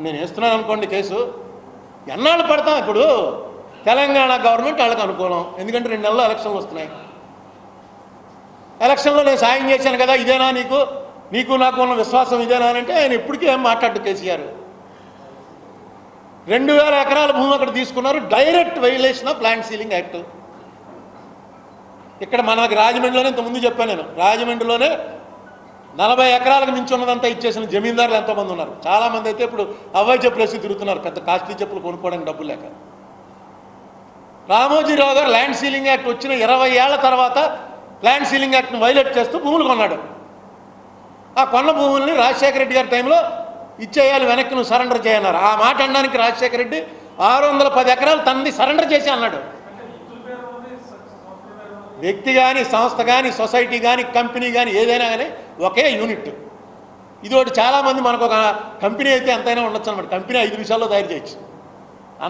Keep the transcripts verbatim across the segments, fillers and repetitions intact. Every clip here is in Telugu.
के एना पड़ता इन तेलंगाणा गवर्नमेंट वालक अकूल एंकं रे ना एलक्षन एलक्षन सायं कदा इदेना नीकू नीकू विश्वास इदेना आये इपड़के माटा केसीआर రెండు వేల ఎకరాల భూమి అక్కడ తీసుకున్నారు direct violation of land ceiling act ఇక్కడ మనకి రాజమండ్రిలోనే ఇంత ముందు చెప్పాను నేను రాజమండ్రిలోనే నలభై ఎకరాలకు మించి ఉన్నదంతా ఇచ్చేసిన జమీందారులు ఎంత మంది ఉన్నారు చాలా మంది అయితే ఇప్పుడు అవ్వే చెప్పులేసి తిరుగుతున్నారు పెద్ద కాస్ట్లీ చెప్పులు కొనుక్కోవడానికి డబ్బులు లేక రామోజీరావు గారు ల్యాండ్ సీలింగ్ యాక్ట్ వచ్చిన ఇరవై ఏళ్ల తర్వాత ల్యాండ్ సీలింగ్ యాక్ట్ ని వైలేట్ చేస్తూ భూములు కొన్నాడు ఆ కొన్న భూముల్ని రాజశేఖర రెడ్డి గారి టైంలో ఇచ్చేయాలి వెనక్కి ను సరెండర్ చేయన్నారు ఆ మాట అన్నానికి రాజశేఖర రెడ్డి ఆరు వందల పది ఎకరాలు తనది సరెండర్ చేసి అన్నాడు వ్యక్తి గాని సంస్థ గాని సొసైటీ గాని కంపెనీ గాని ఏదైనా గాని ఒకే యూనిట్ ఇదోటి చాలా మంది మనకు ఒక కంపెనీ అయితే ఎంతైనా ఉండొచ్చు అన్నమాట కంపెనీ ఐదు నిమిషాల్లో తయారు చేయొచ్చు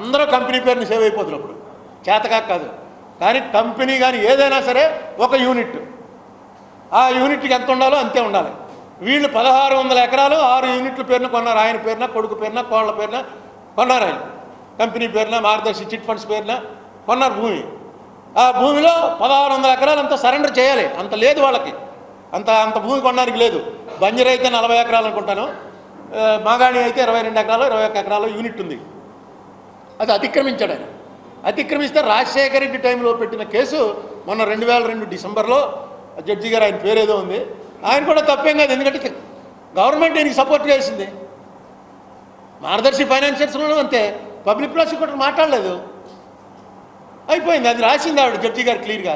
అందరూ కంపెనీ పేరుని సేవ్ అయిపోతారు అప్పుడు చేతగా కాదు కానీ కంపెనీ గాని ఏదైనా సరే ఒక యూనిట్ ఆ యూనిట్ కి ఎంత ఉండాలో అంతే ఉండాలి వీళ్ళు పదహారు వందల ఎకరాలు ఆరు యూనిట్ల పేరున కొన్నారు ఆయన పేరున కొడుకు పేరున కోళ్ళ పేరున కొన్నారు ఆయన కంపెనీ పేరున మార్గదర్శి చిట్ ఫండ్స్ పేరున కొన్నారు భూమి ఆ భూమిలో పదహారు వందల ఎకరాలు అంతా సరెండర్ చేయాలి అంత లేదు వాళ్ళకి అంత అంత భూమి కొనడానికి లేదు బంజరు అయితే నలభై ఎకరాలు అనుకుంటాను మాగాణి అయితే ఇరవై రెండు ఎకరాలు ఇరవై ఒక్క ఎకరాలు యూనిట్ ఉంది అది అతిక్రమించాడు ఆయన అతిక్రమిస్తే రాజశేఖర రెడ్డి టైంలో పెట్టిన కేసు మొన్న రెండు వేల రెండు డిసెంబర్లో జడ్జి గారు ఆయన పేరేదో ఉంది ఆయన కూడా తప్పేం కాదు ఎందుకంటే గవర్నమెంట్ దీనికి సపోర్ట్ చేసింది మార్గదర్శి ఫైనాన్షియల్స్లోనూ అంతే పబ్లిక్ ప్రాసిక్యూటర్ మాట్లాడలేదు అయిపోయింది అది రాసింది ఆవిడ జడ్జి గారు క్లియర్గా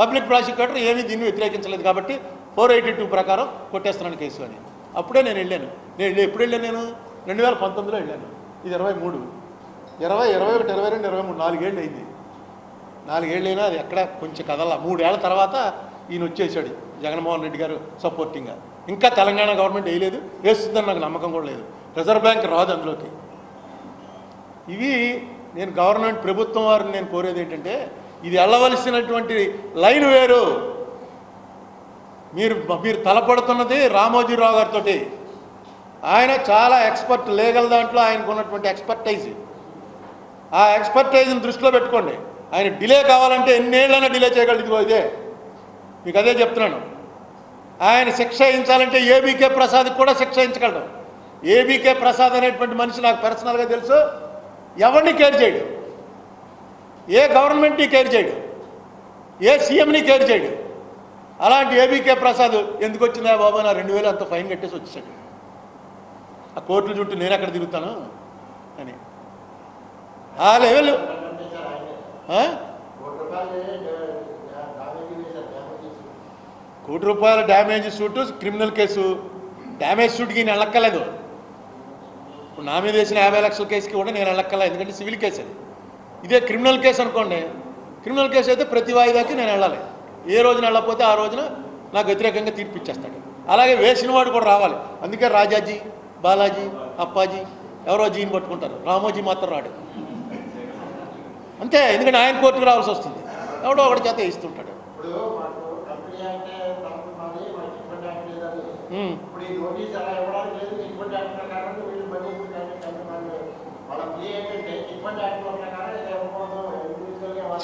పబ్లిక్ ప్రాసిక్యూటర్ ఏమీ దీన్ని వ్యతిరేకించలేదు కాబట్టి ఫోర్ ఎయిటీ టూ ప్రకారం కొట్టేస్తున్నాను కేసు అని అప్పుడే నేను వెళ్ళాను నేను ఎప్పుడు వెళ్ళాను నేను రెండు వేల పంతొమ్మిదిలో వెళ్ళాను ఇది ఇరవై మూడు ఇరవై ఇరవై ఒకటి ఇరవై రెండు ఇరవై మూడు నాలుగేళ్ళు అయింది నాలుగేళ్ళైనా అది ఎక్కడ కొంచెం కదల మూడేళ్ల తర్వాత ఈయన వచ్చేసాడు జగన్మోహన్ రెడ్డి గారు సపోర్టింగ్గా ఇంకా తెలంగాణ గవర్నమెంట్ వేయలేదు వేస్తుందని నాకు నమ్మకం కూడా లేదు రిజర్వ్ బ్యాంక్ రాదు అందులోకి ఇవి నేను గవర్నమెంట్ ప్రభుత్వం వారిని నేను కోరేది ఏంటంటే ఇది వెళ్ళవలసినటువంటి లైన్ వేరు మీరు మీరు తలపడుతున్నది రామోజీరావు గారితో ఆయన చాలా ఎక్స్పర్ట్ లీగల్ దాంట్లో ఆయనకు ఉన్నటువంటి ఎక్స్పర్టైజ్ ఆ ఎక్స్పర్టైజ్ని దృష్టిలో పెట్టుకోండి ఆయన డిలే కావాలంటే ఎన్నేళ్ళైనా డిలే చేయగలదు ఇదే మీకు అదే చెప్తున్నాను ఆయన శిక్ష వేయించాలంటే ఏబీకే ప్రసాద్ కూడా శిక్ష వేయించగలడు ఏబీకే ప్రసాద్ అనేటువంటి మనిషి నాకు పర్సనల్గా తెలుసు ఎవరిని కేర్ చేయడు ఏ గవర్నమెంట్ని కేర్ చేయడు ఏ సీఎంని కేర్ చేయడు అలాంటి ఏబీకే ప్రసాద్ ఎందుకు వచ్చిందా బాబు నా రెండు వేలు అంత ఫైన్ కట్టేసి వచ్చేసాడు ఆ కోర్టుల చుట్టూ నేను అక్కడ తిరుగుతాను అని ఆ లెవెల్ కోటి రూపాయల damage suit criminal case damage సూట్కి నేను వెళ్ళక్కర్లేదు ఇప్పుడు నా మీద వేసిన యాభై లక్షల కేసుకి కూడా నేను వెళ్ళక్కర్లేదు ఎందుకంటే సివిల్ కేసు అది ఇదే క్రిమినల్ కేసు అనుకోండి క్రిమినల్ కేసు అయితే ప్రతి వాయిదాకి నేను వెళ్ళాలి ఏ రోజున వెళ్ళకపోతే ఆ రోజున నాకు వ్యతిరేకంగా తీర్పు ఇచ్చేస్తాడు అలాగే వేసిన వాడు కూడా రావాలి అందుకే రాజాజీ బాలాజీ అప్పాజీ ఎవరో జీని పట్టుకుంటారు రామోజీ మాత్రం రాడు అంతే ఎందుకంటే ఆయన కోర్టుకు రావాల్సి వస్తుంది ఎవడో ఒకటి చేత ఇస్తుంటాడు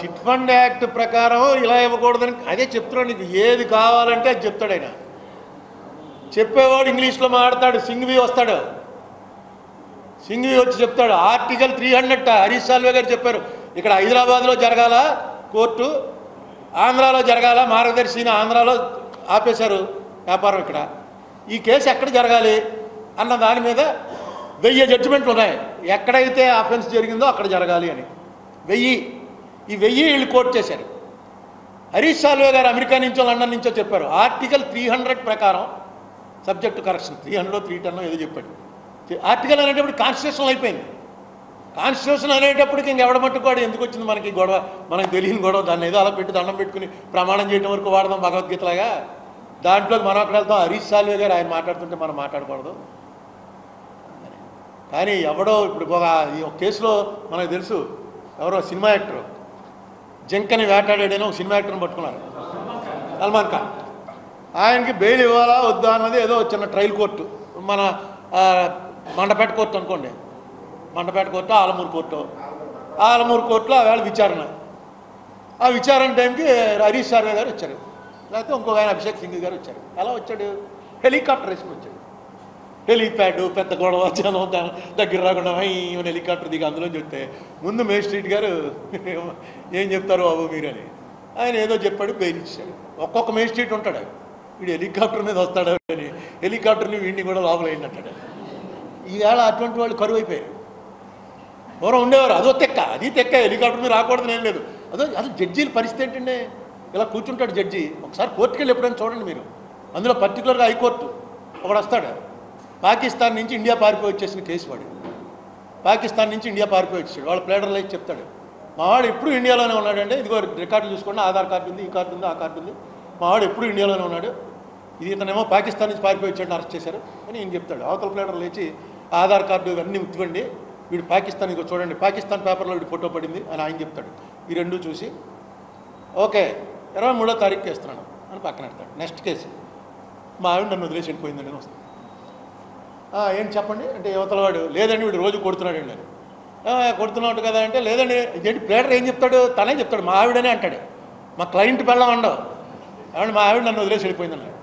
చిట్ ఫండ్ యాక్ట్ ప్రకారం ఇలా ఇవ్వకూడదని అదే చెప్తున్నాడు నీకు ఏది కావాలంటే అది చెప్తాడు ఆయన చెప్పేవాడు ఇంగ్లీష్లో మాట్లాడతాడు సింఘ్వి వస్తాడు సింఘ్వి వచ్చి చెప్తాడు article three hundred Harish Salve గారు చెప్పారు ఇక్కడ హైదరాబాద్లో జరగాల కోర్టు ఆంధ్రాలో జరగాల మార్గదర్శిని ఆంధ్రాలో ఆపేశారు వ్యాపారం ఇక్కడ ఈ కేసు ఎక్కడ జరగాలి అన్న దాని మీద వెయ్యి జడ్జిమెంట్లు ఉన్నాయి ఎక్కడైతే అఫెన్స్ జరిగిందో అక్కడ జరగాలి అని వెయ్యి ఈ వెయ్యి వీళ్ళు కోర్టు చేశారు హరీష్ సాల్వే గారు అమెరికా నుంచో లండన్ నుంచో చెప్పారు ఆర్టికల్ త్రీ హండ్రెడ్ ప్రకారం subject correction three hundred three ten ఏదో చెప్పాడు ఆర్టికల్ అనేటప్పుడు కాన్స్టిట్యూషన్ అయిపోయింది కాన్స్టిట్యూషన్ అనేటప్పటికి ఇంకెవడ మట్టుకోడు ఎందుకు వచ్చింది మనకి గొడవ మనకు తెలియని గొడవ దాన్ని ఏదో అలా పెట్టి దండం పెట్టుకుని ప్రమాణం చేయడం వరకు వాడదాం భగవద్గీతలాగా దాంట్లో మనం అక్కడ వెళ్తాం హరీష్ సాల్వే గారు ఆయన మాట్లాడుతుంటే మనం మాట్లాడకూడదు కానీ ఎవడో ఇప్పుడు ఒక కేసులో మనకు తెలుసు ఎవరో సినిమా యాక్టర్ జంకని వేటాడాడని ఒక సినిమా యాక్టర్ని పట్టుకున్నారు సల్మాన్ ఖాన్ ఆయనకి బెయిల్ ఇవ్వాలా వద్దా అన్నది ఏదో చిన్న ట్రయల్ కోర్టు మన మండపేట కోర్టు అనుకోండి, మండపేట కోర్టు ఆలమూరు కోర్టు, ఆలమూరు కోర్టులో ఆవేళ విచారణ, ఆ విచారణ టైంకి హరీష్ సార్వే గారు వచ్చారు, లేకపోతే ఇంకొక ఆయన అభిషేక్ సింగ్ గారు వచ్చారు. ఎలా వచ్చాడు? హెలికాప్టర్ వేసుకుని వచ్చాడు. హెలిప్యాడ్ పెద్ద గొడవ జనం దగ్గర రాకుండా ఈమెను హెలికాప్టర్ దిగి అందులో చెప్తే ముందు మేజిస్ట్రేట్ గారు ఏం చెప్తారు బాబు మీరు అని ఆయన ఏదో చెప్పాడు, బెయిల్ ఇచ్చాడు. ఒక్కొక్క మేజిస్ట్రేట్ ఉంటాడు, వీడు హెలికాప్టర్ మీద వస్తాడు అని హెలికాప్టర్ని వీడిని కూడా లోపలైనట్టాడు. ఈవేళ అటువంటి వాళ్ళు కరువు అయిపోయారు. ఎవరో ఉండేవారు అదో తెక్క అది తెక్క, హెలికాప్టర్ మీద రాకూడదు నేను లేదు. అదో అసలు జడ్జీల పరిస్థితి ఏంటంటే ఇలా కూర్చుంటాడు జడ్జి. ఒకసారి కోర్టుకి వెళ్ళి ఎప్పుడైనా చూడండి మీరు, అందులో పర్టికులర్గా హైకోర్టు ఒకడు వస్తాడు, పాకిస్తాన్ నుంచి ఇండియా పారిపోయి వచ్చేసిన కేసు వాడు, పాకిస్తాన్ నుంచి ఇండియా పారిపోయి వచ్చాడు. వాళ్ళు ప్లేడర్లు అయితే చెప్తాడు మావాడు ఎప్పుడు ఇండియాలోనే ఉన్నాడంటే ఇదిగో రికార్డులు చూసుకోండి, ఆధార్ కార్డు ఉంది, ఈ కార్డు ఉంది, ఆ కార్డు ఉంది, మావాడు ఎప్పుడు ఇండియాలోనే ఉన్నాడు, ఇది ఇతనేమో పాకిస్తాన్ నుంచి పారిపోయి వచ్చాడు అరెస్ట్ చేశారు అని ఈయన చెప్తాడు. అవతల ప్లేడర్లు లేచి ఆధార్ కార్డు ఇవన్నీ ఉత్తివ్వండి, వీడు పాకిస్తాన్ ఇదిగో చూడండి పాకిస్తాన్ పేపర్లో వీడు ఫోటో పడింది అని ఆయన చెప్తాడు. ఈ రెండు చూసి ఓకే ఇరవై మూడో తారీఖుకి వేస్తున్నాను అని పక్కన పెడతాడు. నెక్స్ట్ కేసు మా ఆవిడ నన్ను వదిలేసి వెళ్ళిపోయిందండి అని వస్తాను. ఏంటి చెప్పండి అంటే యువతల వాడు లేదండి వీడు రోజు కొడుతున్నాడు అండి, కొడుతున్నాడు కదా అంటే లేదండి ఏంటి ప్లేడర్ ఏం చెప్తాడు తనే చెప్తాడు, మా ఆవిడనే అంటాడు, మా క్లయింట్ పెళ్ళం ఉండవు ఏమంటే మా ఆవిడ నన్ను వదిలేసి వెళ్ళిపోయింది అన్నాడు.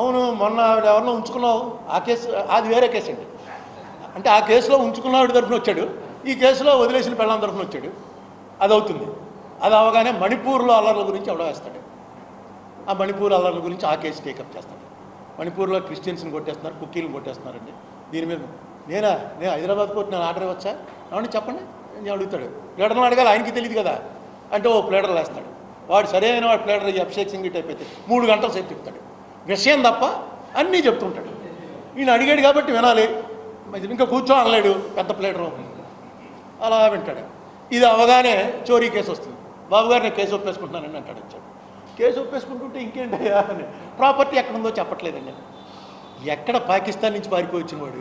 అవును మొన్న ఆవిడ ఎవరినో ఉంచుకున్నావు ఆ కేసు అది వేరే కేసు అండి, అంటే ఆ కేసులో ఉంచుకున్న ఆవిడ తరఫున వచ్చాడు, ఈ కేసులో వదిలేసిన పెళ్ళం తరఫున వచ్చాడు. అది అవుతుంది. అది అవగానే మణిపూర్లో అల్లర్ల గురించి ఎవడో వేస్తాడు, ఆ మణిపూర్ అల్లర్ల గురించి ఆ కేసు టేకప్ చేస్తాడు. మణిపూర్లో క్రిస్టియన్స్ని కొట్టేస్తున్నారు, కుక్కీలను కొట్టేస్తున్నారండి, దీని మీద నేనా నేను హైదరాబాద్ కోర్టు నేను ఆర్డర్ ఇవ్వచ్చా ఏమంటే చెప్పండి నేను అడుగుతాడు. ప్లేడర్ని అడగాలి, ఆయనకి తెలియదు కదా అంటే ఓ ప్లేడర్ వేస్తాడు. వాడు సరైన వాడు ప్లేడర్ ఈ అభిషేక్ సింగ్ టైప్ అయితే మూడు గంటల సేపు చెప్తాడు విషయం తప్ప అన్నీ చెప్తుంటాడు. ఈయన అడిగాడు కాబట్టి వినాలి, ఇంకా కూర్చో అనలేడు పెద్ద ప్లేడర్, అలా వింటాడు. ఇది అవగానే చోరీ కేసు వస్తుంది, బాబు గారు నేను కేసు ఒప్పేసుకుంటున్నానని అంటాడు. వచ్చాడు కేసు ఒప్పేసుకుంటుంటే ఇంకేంటయ్యా అని ప్రాపర్టీ ఎక్కడ ఉందో చెప్పట్లేదండి. ఎక్కడ పాకిస్తాన్ నుంచి పారిపోయి వచ్చినవాడు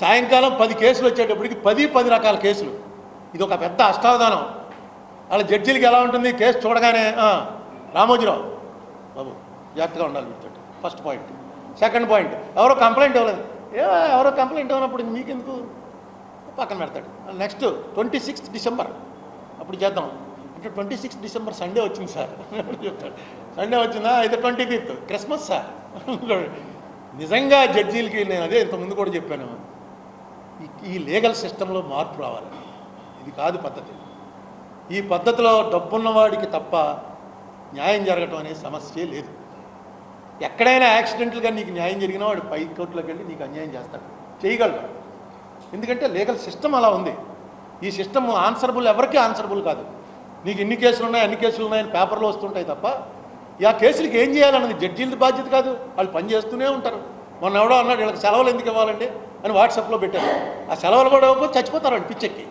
సాయంకాలం పది కేసులు వచ్చేటప్పటికి పది పది రకాల కేసులు, ఇది ఒక పెద్ద అష్టావధానం. వాళ్ళ జడ్జీలకి ఎలా ఉంటుంది కేసు చూడగానే రామోజీరావు బాబు జాగ్రత్తగా ఉండాలి మీతో, ఫస్ట్ పాయింట్. సెకండ్ పాయింట్ ఎవరో కంప్లైంట్ ఇవ్వలేదు, ఏ ఎవరో కంప్లైంట్ ఇవ్వనప్పుడు మీకెందుకు పక్కన పెడతాడు. నెక్స్ట్ ట్వంటీ సిక్స్త్ డిసెంబర్ అప్పుడు చేద్దాం అంటే ట్వంటీ సిక్స్త్ డిసెంబర్ సండే వచ్చింది సార్ చెప్తాడు. సండే వచ్చిందా అయితే ట్వంటీ ఫిఫ్త్ క్రిస్మస్ సార్. నిజంగా జడ్జీలకి నేను అదే ఇంతకుముందు కూడా చెప్పాను, ఈ లీగల్ సిస్టంలో మార్పు రావాలి, ఇది కాదు పద్ధతి. ఈ పద్ధతిలో డబ్బున్నవాడికి తప్ప న్యాయం జరగటం అనే సమస్య లేదు. ఎక్కడైనా యాక్సిడెంట్లుగా నీకు న్యాయం జరిగినా వాడు పై కోర్టులోకి వెళ్ళి నీకు అన్యాయం చేస్తాడు, చేయగలడు. ఎందుకంటే లీగల్ సిస్టమ్ అలా ఉంది. ఈ సిస్టమ్ ఆన్సరబుల్ ఎవరికీ ఆన్సరబుల్ కాదు. నీకు ఇన్ని కేసులు ఉన్నాయి అన్ని కేసులు ఉన్నాయని పేపర్లో వస్తుంటాయి తప్ప ఆ కేసులకి ఏం చేయాలన్నది జడ్జీలది బాధ్యత కాదు. వాళ్ళు పనిచేస్తూనే ఉంటారు. మొన్న ఎవడో అన్నాడు వీళ్ళకి సెలవులు ఎందుకు ఇవ్వాలండి అని వాట్సాప్లో పెట్టారు. ఆ సెలవులు కూడా ఇవ్వకపోతే చచ్చిపోతారు వాళ్ళు పిచ్చెక్కి.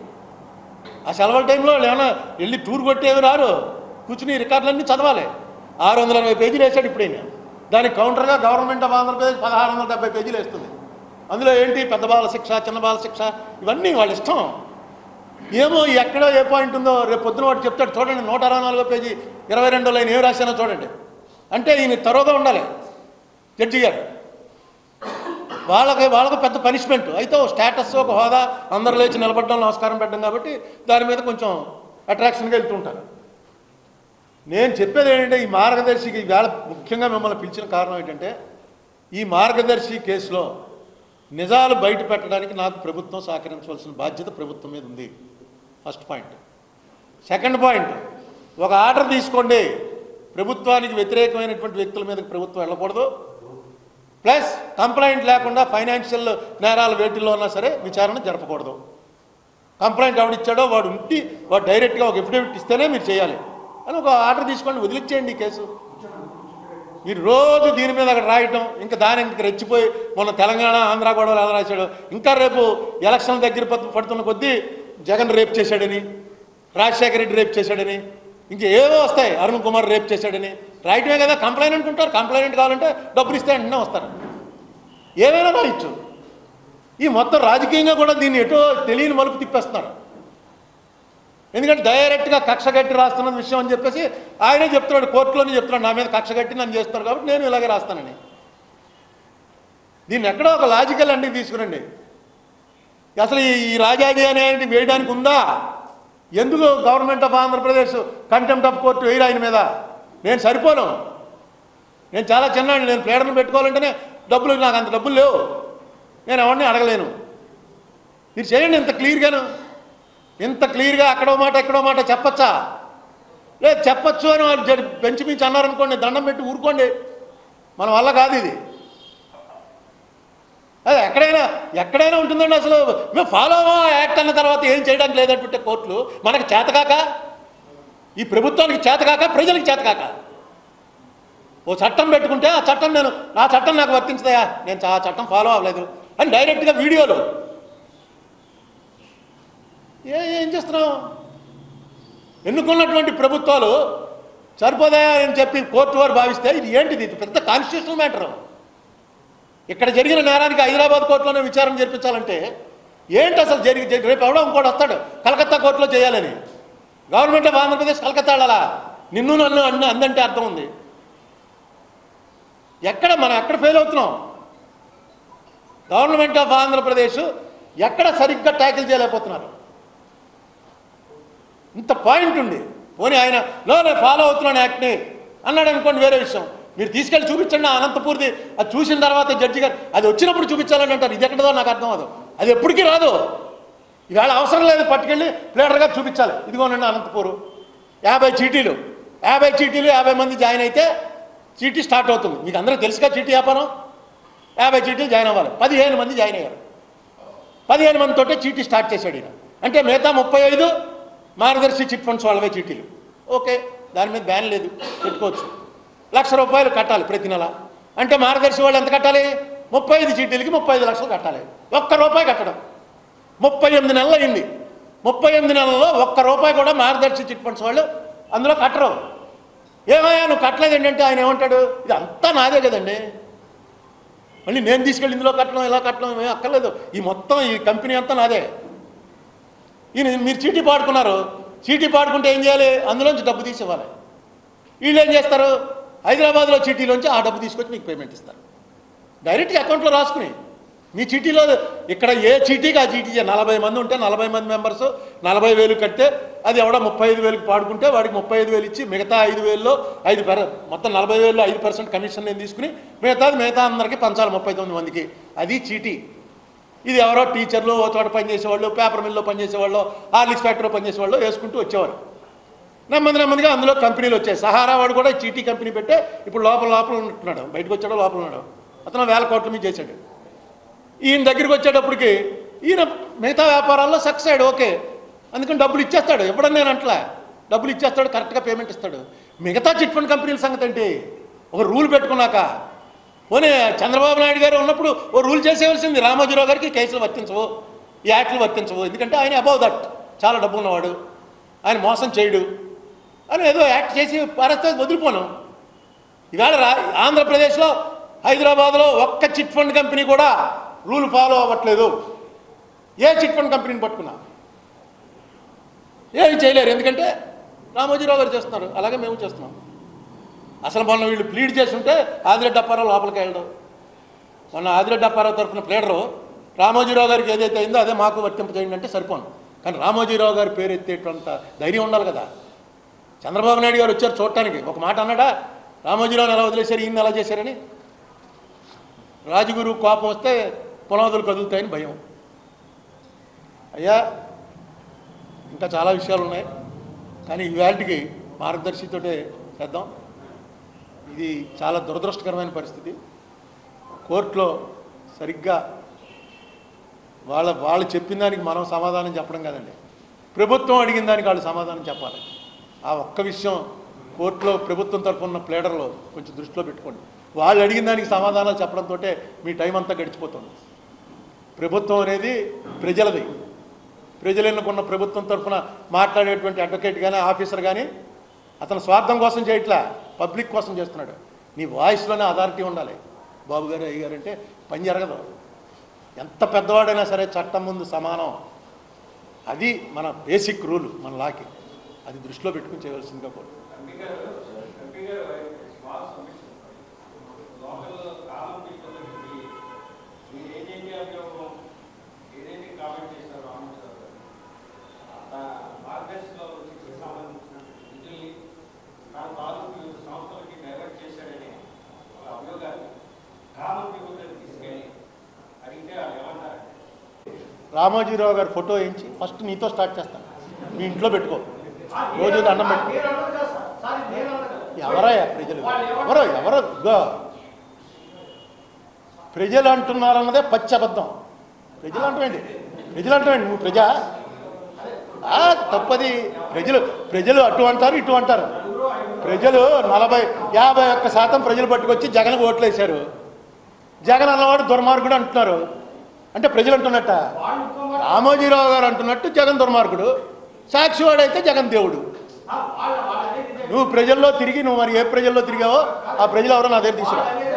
ఆ సెలవుల టైంలో వాళ్ళు ఏమైనా వెళ్ళి టూర్ కొట్టేవి రారు, కూర్చుని రికార్డులన్నీ చదవాలి. ఆరు వందల అరవై పేజీలు వేసాడు ఇప్పుడైనా, దానికి కౌంటర్గా గవర్నమెంట్ ఆఫ్ ఆంధ్రప్రదేశ్ పదహారు వందల డెబ్బై పేజీలు వేస్తుంది. అందులో ఏంటి పెద్ద బాల శిక్ష చిన్న బాల శిక్ష ఇవన్నీ వాళ్ళ ఇష్టం. ఏమో ఎక్కడో ఏ పాయింట్ ఉందో రేపు పొద్దున వాడు చెప్తాడు చూడండి నూట అరవై నాలుగో పేజీ ఇరవై రెండో లైన్ ఏం రాశానో చూడండి అంటే ఈయన తరోగా ఉండాలి జడ్జి గారు. వాళ్ళకి వాళ్ళకు పెద్ద పనిష్మెంట్ అయితే ఒక స్టేటస్ ఒక హోదా అందరు లేచి నిలబడ్డం నమస్కారం పెట్టడం కాబట్టి దాని మీద కొంచెం అట్రాక్షన్గా వెళ్తుంటారు. నేను చెప్పేది ఏంటంటే ఈ మార్గదర్శికి వేళ ముఖ్యంగా మిమ్మల్ని పిలిచిన కారణం ఏంటంటే ఈ మార్గదర్శి కేసులో నిజాలు బయట పెట్టడానికి నాకు ప్రభుత్వం సహకరించవలసిన బాధ్యత ప్రభుత్వం మీద ఉంది. First point. సెకండ్ పాయింట్ ఒక ఆర్డర్ తీసుకోండి, ప్రభుత్వానికి వ్యతిరేకమైనటువంటి వ్యక్తుల మీదకి ప్రభుత్వం వెళ్ళకూడదు. ప్లస్ కంప్లైంట్ లేకుండా ఫైనాన్షియల్ నేరాల వేటిల్లో ఉన్నా సరే విచారణ జరపకూడదు. కంప్లైంట్ ఎవడిచ్చాడో వాడు ఉంటే వాడు డైరెక్ట్గా ఒక ఎఫిడవిట్ ఇస్తేనే మీరు చేయాలి అని ఒక ఆర్డర్ తీసుకోండి, వదిలిచ్చేయండి ఈ కేసు. మీరు రోజు దీని మీద అక్కడ రాయటం ఇంకా దానికి రెచ్చిపోయి మొన్న తెలంగాణ ఆంధ్ర గొడవలు ఎలా రాశాడు, ఇంకా రేపు ఎలక్షన్ల దగ్గర పడుతున్న కొద్దీ జగన్ రేప్ చేశాడని, రాజశేఖర రెడ్డి రేప్ చేశాడని, ఇంకా ఏవో వస్తాయి, అరుణ్ కుమార్ రేప్ చేశాడని రాయటమే కదా. కంప్లైంట్ అనుకుంటారు, కంప్లైంట్ కావాలంటే డబ్బులు ఇస్తే అంటేనే వస్తారు, ఏమైనా రాయొచ్చు. ఈ మొత్తం రాజకీయంగా కూడా దీన్ని ఎటో తెలియని మలుపు తిప్పేస్తున్నారు. ఎందుకంటే డైరెక్ట్గా కక్ష కట్టి రాస్తున్న విషయం అని చెప్పేసి ఆయనే చెప్తున్నాడు, కోర్టులోనే చెప్తున్నాడు నా మీద కక్ష కట్టి నన్ను చేస్తున్నారు కాబట్టి నేను ఇలాగే రాస్తానని. దీన్ని ఎక్కడో ఒక లాజికల్ అండి తీసుకురండి. అసలు ఈ రాజాది అనేది వేయడానికి ఉందా? ఎందుకు government of Andhra Pradesh contempt of court వేయరు ఆయన మీద? నేను సరిపోను, నేను చాలా చిన్నాడు, నేను ప్లేడర్లు పెట్టుకోవాలంటేనే డబ్బులు, నాకు అంత డబ్బులు లేవు, నేను ఎవరిని అడగలేను. మీరు చేయండి ఇంత క్లియర్గాను, ఇంత క్లియర్గా అక్కడో మాట ఎక్కడో మాట చెప్పచ్చా? లేదు, చెప్పచ్చు అని వాళ్ళు పెంచి మించి అన్నారనుకోండి, దండం పెట్టి ఊరుకోండి, మన వల్ల కాదు ఇది. అదే ఎక్కడైనా ఎక్కడైనా ఉంటుందండి. అసలు మేము ఫాలో యాక్ట్ అన్న తర్వాత ఏం చేయడానికి లేదంటుంటే కోర్టులు మనకు చేతకాక, ఈ ప్రభుత్వానికి చేతకాక, ప్రజలకు చేతకాక ఓ చట్టం పెట్టుకుంటే ఆ చట్టం నేను నా చట్టం నాకు వర్తించదయా, నేను ఆ చట్టం ఫాలో అవ్వలేదు అని డైరెక్ట్గా వీడియోలు ఏ ఏం చేస్తున్నాం? ఎన్నుకున్నటువంటి ప్రభుత్వాలు సరిపోదాయా అని చెప్పి కోర్టు వారు భావిస్తే ఇది ఏంటిది? ఇది పెద్ద కాన్స్టిట్యూషనల్ మ్యాటరు. ఇక్కడ జరిగిన నేరానికి హైదరాబాద్ కోర్టులోనే విచారణ జరిపించాలంటే ఏంటి అసలు జరిగి జరిగి రేపు ఎవడో ఇంకోటి వస్తాడు కలకత్తా కోర్టులో చేయాలని, గవర్నమెంట్ ఆఫ్ ఆంధ్రప్రదేశ్ కలకత్తా వెళ్ళాలా? నిన్ను నన్ను అన్న అందంటే అర్థం ఉంది. ఎక్కడ మనం ఎక్కడ ఫెయిల్ అవుతున్నాం? గవర్నమెంట్ ఆఫ్ ఆంధ్రప్రదేశ్ ఎక్కడ సరిగ్గా ట్యాకిల్ చేయలేకపోతున్నారు? ఇంత పాయింట్ ఉండి పోనీ ఆయన నో నేను ఫాలో అవుతున్నాను యాక్ట్ని అన్నాడు అనుకోండి, వేరే విషయం. మీరు తీసుకెళ్ళి చూపించండి అనంతపూర్ది, అది చూసిన తర్వాత జడ్జి గారు అది వచ్చినప్పుడు చూపించాలని అంటారు. ఇది ఎక్కడదో నాకు అర్థం కాదు, అది ఎప్పటికీ రాదు. ఇవాళ అవసరం లేదు, పట్టుకెళ్ళి ప్లేడర్ గారు చూపించాలి, ఇదిగోనండి అనంతపూరు యాభై చీటీలు యాభై చీటీలు యాభై మంది జాయిన్ అయితే చీటీ స్టార్ట్ అవుతుంది. మీకు అందరూ తెలుసుగా చీటీ వ్యాపారం. యాభై చీటీలు జాయిన్ అవ్వాలి, పదిహేను మంది జాయిన్ అయ్యారు, పదిహేను మందితోటే చీటీ స్టార్ట్ చేశాడు ఈయన. అంటే మిగతా ముప్పై ఐదు మార్గదర్శి చిట్ ఫండ్స్ వాళ్ళవే చీటీలు. ఓకే, దాని మీద బ్యాన్ లేదు, పెట్టుకోవచ్చు. లక్ష రూపాయలు కట్టాలి ప్రతి నెల. అంటే మార్గదర్శి వాళ్ళు ఎంత కట్టాలి? ముప్పై ఐదు చీటీలకి ముప్పై ఐదు లక్షలు కట్టాలి. ఒక్క రూపాయి కట్టడం ముప్పై ఎనిమిది నెలలు అయింది. ముప్పై ఎనిమిది నెలల్లో ఒక్క రూపాయి కూడా మార్గదర్శి చిట్ ఫండ్స్ వాళ్ళు అందులో కట్టరు. ఏమయ్యా నువ్వు కట్టలేదు ఏంటంటే ఆయన ఏమంటాడు, ఇది అంతా నాదే కదండి, మళ్ళీ నేను తీసుకెళ్ళి ఇందులో కట్టడం ఇలా కట్టడం ఏమీ అక్కర్లేదు, ఈ మొత్తం ఈ కంపెనీ అంతా నాదే. ఈయన మీరు చీటీ పాడుకున్నారు, చీటీ పాడుకుంటే ఏం చేయాలి? అందులోంచి డబ్బు తీసి ఇవ్వాలి. వీళ్ళు ఏం చేస్తారు? హైదరాబాద్లో చీటీలోంచి ఆ డబ్బు తీసుకొచ్చి మీకు పేమెంట్ ఇస్తారు, డైరెక్ట్గా అకౌంట్లో రాసుకుని. మీ చీటీలో ఇక్కడ ఏ చీటీకి ఆ చీటీ నలభై మంది ఉంటే నలభై మంది మెంబర్స్ నలభై వేలు కడితే అది ఎవడో ముప్పై ఐదు వేలకు పాడుకుంటే వాడికి ముప్పై ఐదు వేలు ఇచ్చి మిగతా ఐదు వేల్లో ఐదు పెర మొత్తం నలభై వేల్లో ఐదు పర్సెంట్ కమిషన్ నేను తీసుకుని మిగతాది మిగతా అందరికీ పంచాలి ముప్పై తొమ్మిది మందికి. అది చీటీ. ఇది ఎవరో టీచర్లు, ఓ చోట పనిచేసేవాళ్ళు, పేపర్ మిల్లో పనిచేసేవాళ్ళు, హార్లిక్స్ ఫ్యాక్టరీలో పనిచేసేవాళ్ళు వేసుకుంటూ వచ్చేవారు. నెమ్మది నెమ్మదిగా అందులో కంపెనీలు వచ్చాయి. సహారా వాడు కూడా చీటీ కంపెనీ పెట్టే ఇప్పుడు లోపల లోపల ఉంటున్నాడు, బయటకు వచ్చాడో లోపల ఉన్నాడు. అతను వేల కోట్ల మీద చేశాడు. ఈయన దగ్గరికి వచ్చేటప్పటికి ఈయన మిగతా వ్యాపారాల్లో సక్సెస్ అయ్యాడు. ఓకే, అందుకని డబ్బులు ఇచ్చేస్తాడు. ఎప్పుడన్నా నేను అంటలా, డబ్బులు ఇచ్చేస్తాడు, కరెక్ట్గా పేమెంట్ ఇస్తాడు. మిగతా చిట్ ఫండ్ కంపెనీల సంగతి ఏంటి? ఒక రూల్ పెట్టుకున్నాక పోనీ చంద్రబాబు నాయుడు గారు ఉన్నప్పుడు ఓ రూల్ చేసేవలసింది, రామోజీరావు గారికి కేసులు వర్తించవు, ఈ యాక్ట్లు వర్తించవు, ఎందుకంటే ఆయన అబౌవ్ దట్, చాలా డబ్బు ఉన్నవాడు, ఆయన మోసం చేయడు అని ఏదో యాక్ట్ చేసి పారేస్తే వదిలిపోను. ఇవాళ రా ఆంధ్రప్రదేశ్లో హైదరాబాద్లో ఒక్క చిట్ ఫండ్ కంపెనీ కూడా రూల్ ఫాలో అవ్వట్లేదు. ఏ చిట్ ఫండ్ కంపెనీని పట్టుకున్నా ఏమి చేయలేరు, ఎందుకంటే రామోజీరావు గారు చేస్తున్నారు, అలాగే మేము చేస్తున్నాం. అసలు మొన్న వీళ్ళు ప్లీడ్ చేసి ఉంటే ఆదిరెడ్డి అప్పారావు లోపలికి వెళ్ళడం, మొన్న ఆదిరెడ్డి అప్పారావు తరఫున ప్లేడరు రామోజీరావు గారికి ఏదైతే అయిందో అదే మాకు వర్తింపజేయండి అంటే సరిపోను. కానీ రామోజీరావు గారి పేరు ఎత్తేటంత ధైర్యం ఉండాలి కదా. చంద్రబాబు నాయుడు గారు వచ్చారు చూడటానికి, ఒక మాట అన్నాడా రామోజీరావుని ఎలా వదిలేశారు, ఈయన ఎలా చేశారని? రాజుగురు కోపం వస్తే పునాదులు కదులుతాయని భయం. అయ్యా ఇంకా చాలా విషయాలు ఉన్నాయి, కానీ ఇవాళకి మార్గదర్శితో చేద్దాం. ఇది చాలా దురదృష్టకరమైన పరిస్థితి. కోర్టులో సరిగ్గా వాళ్ళ వాళ్ళు చెప్పిన దానికి మనం సమాధానం చెప్పడం కాదండి, ప్రభుత్వం అడిగిన దానికి వాళ్ళు సమాధానం చెప్పాలి. ఆ ఒక్క విషయం కోర్టులో ప్రభుత్వం తరఫున ఉన్న ప్లేడర్లో కొంచెం దృష్టిలో పెట్టుకోండి. వాళ్ళు అడిగిన దానికి సమాధానాలు చెప్పడంతో మీ టైం అంతా గడిచిపోతుంది. ప్రభుత్వం అనేది ప్రజలది, ప్రజలు ఎన్నుకున్న ప్రభుత్వం తరఫున మాట్లాడేటువంటి అడ్వకేట్ కానీ ఆఫీసర్ కానీ అతను స్వార్థం కోసం చేయట్లా, పబ్లిక్ కోసం చేస్తున్నాడు. నీ వాయిస్లోనే అథారిటీ ఉండాలి. బాబు గారు అయ్యారు అంటే పని జరగదు. ఎంత పెద్దవాడైనా సరే చట్టం ముందు సమానం. అది మన బేసిక్ రూల్ మన లాకి. అది దృష్టిలో పెట్టుకుని చేయవలసిందిగా కూడా రామోజీరావు గారి ఫోటో ఎంచి ఫస్ట్ నీతో స్టార్ట్ చేస్తాను, మీ ఇంట్లో పెట్టుకో, రోజు దండం పెట్టుకో. ఎవరా ప్రజలు, ఎవరో ఎవరో ప్రజలు అంటున్నారన్నదే పచ్చి అబద్ధం. ప్రజలు అంటామండి, ప్రజలు అంటామండి, నువ్వు ప్రజా తప్పది. ప్రజలు ప్రజలు అటు అంటారు ఇటు అంటారు. ప్రజలు నలభై యాభై ఒక్క శాతం ప్రజలు పట్టుకొచ్చి జగన్కు ఓట్లు వేశారు. జగన్ అన్నవాడు దుర్మార్గుడు అంటున్నారు. అంటే ప్రజలు అంటున్నట్ట, రామోజీరావు గారు అంటున్నట్టు జగన్ దుర్మార్గుడు, సాక్షివాడైతే జగన్ దేవుడు. నువ్వు ప్రజల్లో తిరిగి, నువ్వు మరి ఏ ప్రజల్లో తిరిగావో ఆ ప్రజలు ఎవరో నా దగ్గర తీసుకురా.